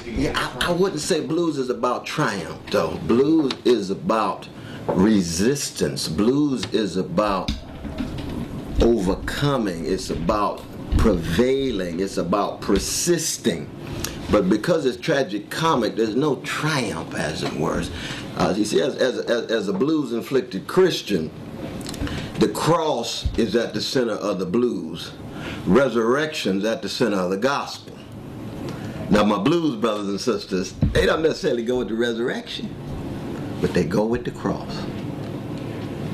experience. Yeah, I wouldn't say blues is about triumph, though. Blues is about resistance. Blues is about overcoming. It's about prevailing. It's about persisting. But because it's tragic comic, there's no triumph, as it were. You see, as a blues-inflicted Christian, the cross is at the center of the blues. Resurrection's at the center of the gospel. Now, my blues brothers and sisters, they don't necessarily go with the resurrection, but they go with the cross.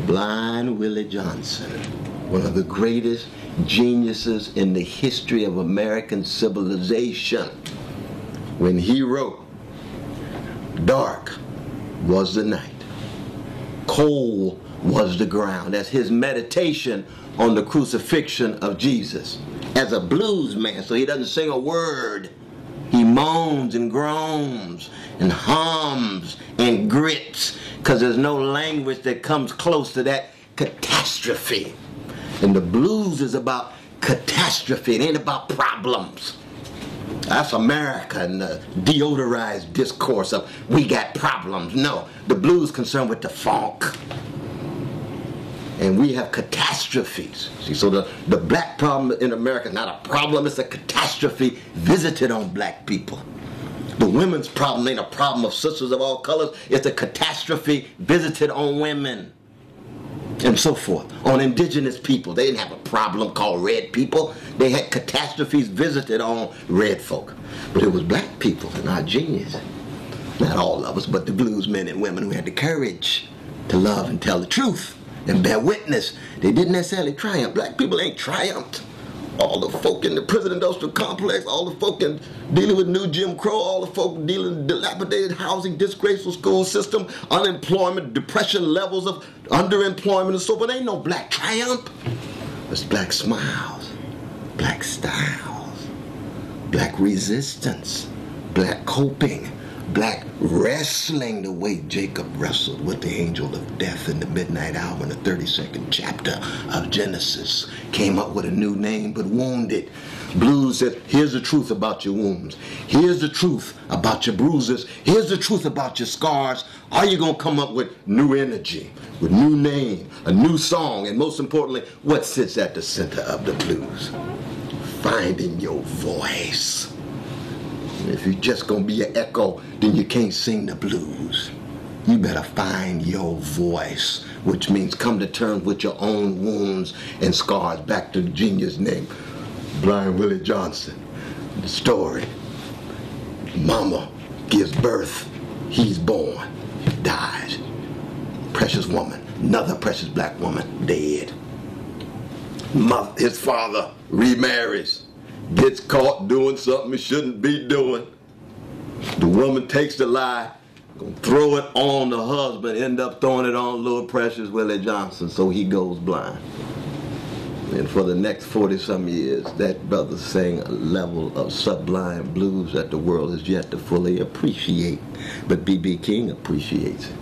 Blind Willie Johnson, one of the greatest geniuses in the history of American civilization, when he wrote, "Dark was the night, cold was the ground." That's his meditation on the crucifixion of Jesus. As a blues man, so he doesn't sing a word. He moans and groans and hums and grits, because there's no language that comes close to that catastrophe. And the blues is about catastrophe. It ain't about problems. That's America and the deodorized discourse of we got problems. No, the blues concerned with the funk. And we have catastrophes. See, so the black problem in America is not a problem, it's a catastrophe visited on black people. The women's problem ain't a problem of sisters of all colors, it's a catastrophe visited on women. And so forth. On indigenous people, they didn't have a problem called red people. They had catastrophes visited on red folk. But it was black people and our genius. Not all of us, but the blues men and women who had the courage to love and tell the truth and bear witness. They didn't necessarily triumph. Black people ain't triumphed. All the folk in the prison industrial complex, all the folk in dealing with new Jim Crow, all the folk dealing with dilapidated housing, disgraceful school system, unemployment, depression levels of underemployment and so forth. Ain't no black triumph. It's black smiles, black styles, black resistance, black coping, black wrestling the way Jacob wrestled with the angel of death in the midnight hour in the 32nd chapter of Genesis. Came up with a new name, but wounded. Blues said, here's the truth about your wounds. Here's the truth about your bruises. Here's the truth about your scars. Are you going to come up with new energy, with new name, a new song, and most importantly, what sits at the center of the blues? Finding your voice. If you're just going to be an echo, then you can't sing the blues. You better find your voice, which means come to terms with your own wounds and scars. Back to the genius name, Blind Willie Johnson. The story, mama gives birth, he's born, he dies. Precious woman, another precious black woman, dead. Mother, his father remarries. Gets caught doing something he shouldn't be doing. The woman takes the lie, gonna throw it on the husband, end up throwing it on little precious Willie Johnson, so he goes blind. And for the next 40-some years, that brother sang a level of sublime blues that the world has yet to fully appreciate. But B.B. King appreciates it.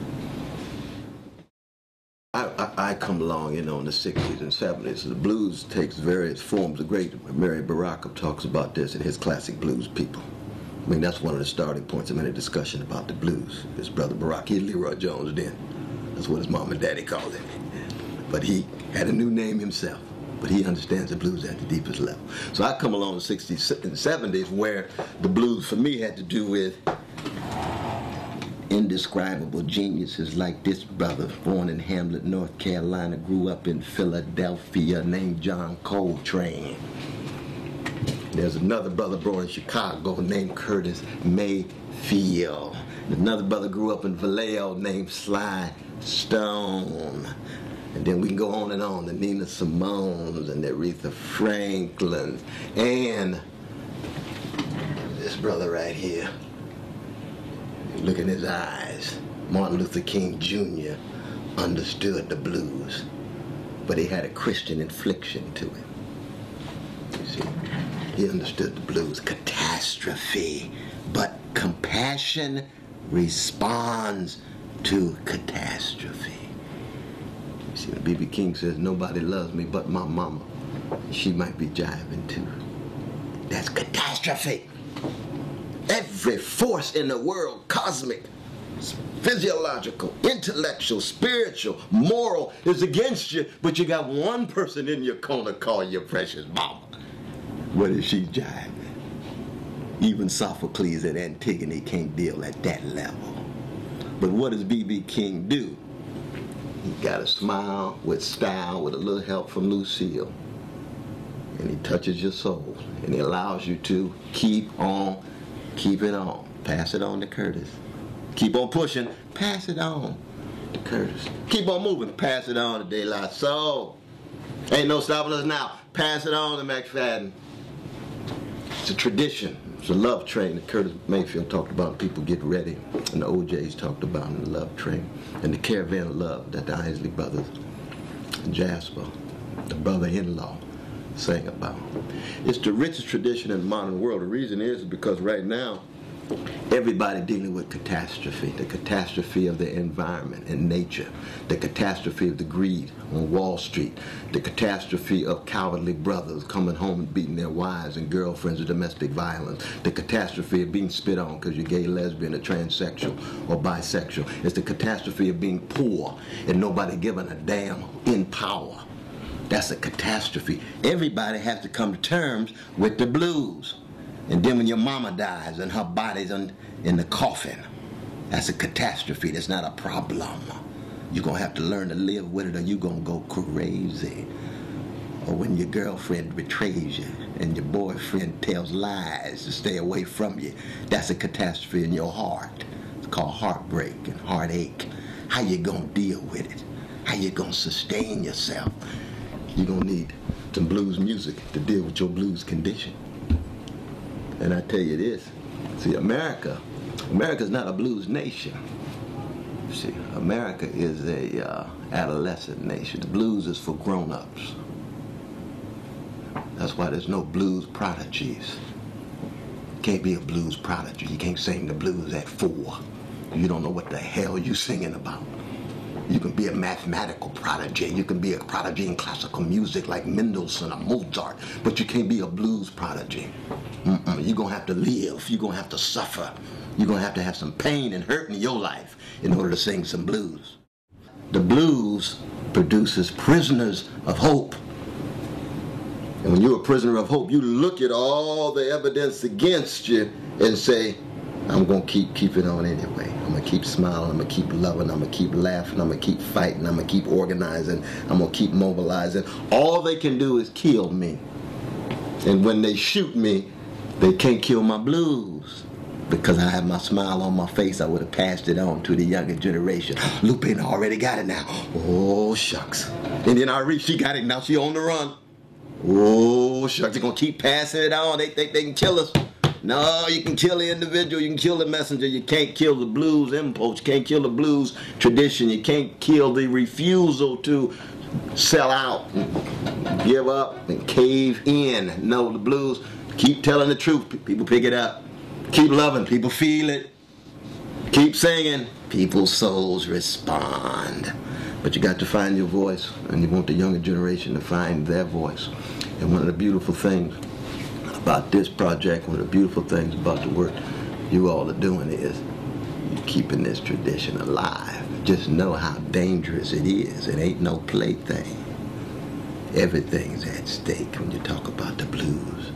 I come along, you know, in the 60s and 70s. The blues takes various forms. The great Mary Baraka talks about this in his classic Blues People. I mean, that's one of the starting points of any discussion about the blues. His brother Baraka, he Leroy Jones then. That's what his mom and daddy called him. But he had a new name himself. But he understands the blues at the deepest level. So I come along in the 60s and 70s where the blues for me had to do with indescribable geniuses like this brother, born in Hamlet, North Carolina, grew up in Philadelphia, named John Coltrane. There's another brother born in Chicago named Curtis Mayfield. Another brother grew up in Vallejo named Sly Stone. And then we can go on, the Nina Simone's and the Aretha Franklin's, and this brother right here. Look in his eyes. Martin Luther King Jr. understood the blues, but he had a Christian infliction to him. You see, he understood the blues, catastrophe, but compassion responds to catastrophe. You see, when B.B. King says, nobody loves me but my mama, she might be jiving too. That's catastrophe. Every force in the world, cosmic, physiological, intellectual, spiritual, moral, is against you, but you got one person in your corner called your precious mama. What if she's jiving? Even Sophocles and Antigone can't deal at that level. But what does B.B. King do? He got a smile with style, with a little help from Lucille. And he touches your soul. And he allows you to keep on, keep it on. Pass it on to Curtis. Keep on pushing, pass it on to Curtis. Keep on moving, pass it on to De La Soul. Ain't no stopping us now. Pass it on to McFadden. It's a tradition. It's a love train that Curtis Mayfield talked about, People Get Ready, and the OJs talked about in the Love Train, and the Caravan of Love that the Isley Brothers and Jasper, the brother-in-law, sang about. It's the richest tradition in the modern world. The reason is because right now, everybody dealing with catastrophe, the catastrophe of the environment and nature, the catastrophe of the greed on Wall Street, the catastrophe of cowardly brothers coming home and beating their wives and girlfriends with domestic violence, the catastrophe of being spit on because you're gay, lesbian, or transsexual or bisexual. It's the catastrophe of being poor and nobody giving a damn in power. That's a catastrophe. Everybody has to come to terms with the blues. And then when your mama dies and her body's in the coffin, that's a catastrophe. That's not a problem. You're going to have to learn to live with it or you're going to go crazy. Or when your girlfriend betrays you and your boyfriend tells lies to stay away from you, that's a catastrophe in your heart. It's called heartbreak and heartache. How you going to deal with it? How you going to sustain yourself? You're going to need some blues music to deal with your blues condition. And I tell you this, see, America's not a blues nation. See, America is a adolescent nation. The blues is for grown-ups. That's why there's no blues prodigies. You can't be a blues prodigy. You can't sing the blues at 4. You don't know what the hell you're singing about. You can be a mathematical prodigy. You can be a prodigy in classical music like Mendelssohn or Mozart, but you can't be a blues prodigy. You're going to have to live. You're going to have to suffer. You're going to have some pain and hurt in your life in order to sing some blues. The blues produces prisoners of hope. And when you're a prisoner of hope, you look at all the evidence against you and say, I'm going to keep it on anyway. I'm going to keep smiling. I'm going to keep loving. I'm going to keep laughing. I'm going to keep fighting. I'm going to keep organizing. I'm going to keep mobilizing. All they can do is kill me. And when they shoot me, they can't kill my blues. Because I have my smile on my face, I would have passed it on to the younger generation. Lupin already got it now. Oh, shucks. And then Irene, she got it now. She on the run. Oh, shucks. They're going to keep passing it on. They think they can kill us. No, you can kill the individual. You can kill the messenger. You can't kill the blues impulse. You can't kill the blues tradition. You can't kill the refusal to sell out, give up, and cave in. No, the blues. Keep telling the truth. People pick it up. Keep loving. People feel it. Keep singing. People's souls respond. But you got to find your voice, and you want the younger generation to find their voice. And one of the beautiful things about this project, one of the beautiful things about the work you all are doing is you're keeping this tradition alive. Just know how dangerous it is. It ain't no plaything. Everything's at stake when you talk about the blues.